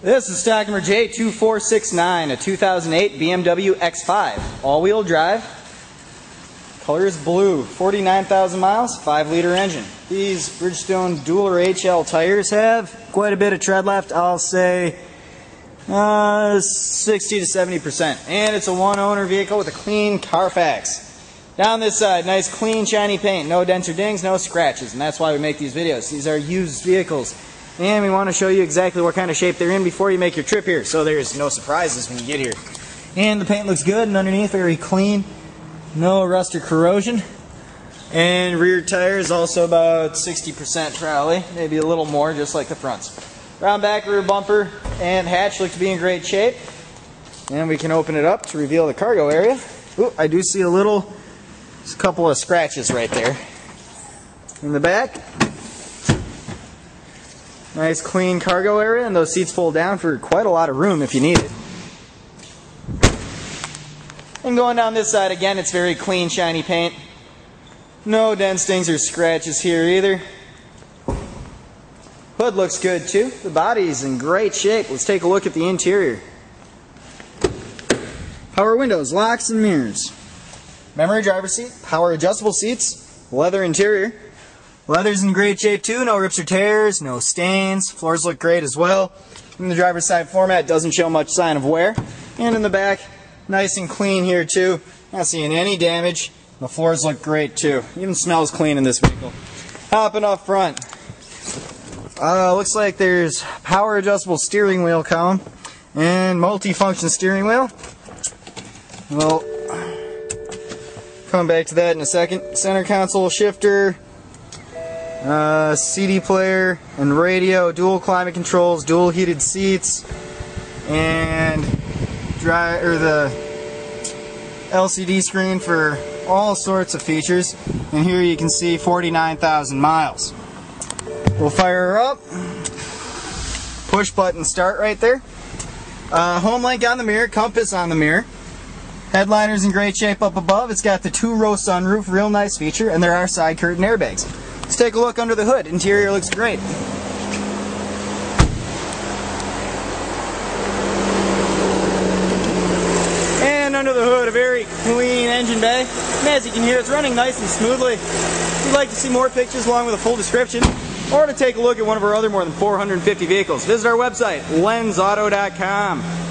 This is stock number J2469, a 2008 BMW X5, all-wheel drive. Color is blue, 49,000 miles, 5-liter engine. These Bridgestone Dueler HL tires have quite a bit of tread left, I'll say 60 to 70%. And it's a one-owner vehicle with a clean Carfax. Down this side, nice clean shiny paint, no dents or dings, no scratches, and that's why we make these videos. These are used vehicles. And we want to show you exactly what kind of shape they're in before you make your trip here, so there's no surprises when you get here. And the paint looks good, and underneath very clean, no rust or corrosion. And rear tire is also about 60% probably, maybe a little more, just like the fronts. Round back, rear bumper and hatch look to be in great shape. And we can open it up to reveal the cargo area. Ooh, I do see just a couple of scratches right there. In the back. Nice clean cargo area, and those seats fold down for quite a lot of room if you need it. And going down this side again, it's very clean, shiny paint. No dents, dings, or scratches here either. Hood looks good too. The body's in great shape. Let's take a look at the interior. Power windows, locks, and mirrors. Memory driver's seat, power adjustable seats, leather interior. Leather's in great shape too, no rips or tears, no stains, floors look great as well. In the driver's side floor mat, doesn't show much sign of wear. And in the back, nice and clean here too, not seeing any damage. The floors look great too, even smells clean in this vehicle. Hopping up front, looks like there's power adjustable steering wheel column and multi-function steering wheel. We'll come back to that in a second. Center console, shifter, CD player and radio, dual climate controls, dual heated seats, and the LCD screen for all sorts of features. And here you can see 49,000 miles. We'll fire her up. Push button start right there. Home link on the mirror, compass on the mirror. Headliner's in great shape up above. It's got the two-row sunroof, real nice feature, and there are side curtain airbags. Let's take a look under the hood. Interior looks great. And under the hood, a very clean engine bay. And as you can hear, it's running nice and smoothly. If you'd like to see more pictures along with a full description, or to take a look at one of our other more than 450 vehicles, visit our website, LenzAuto.com.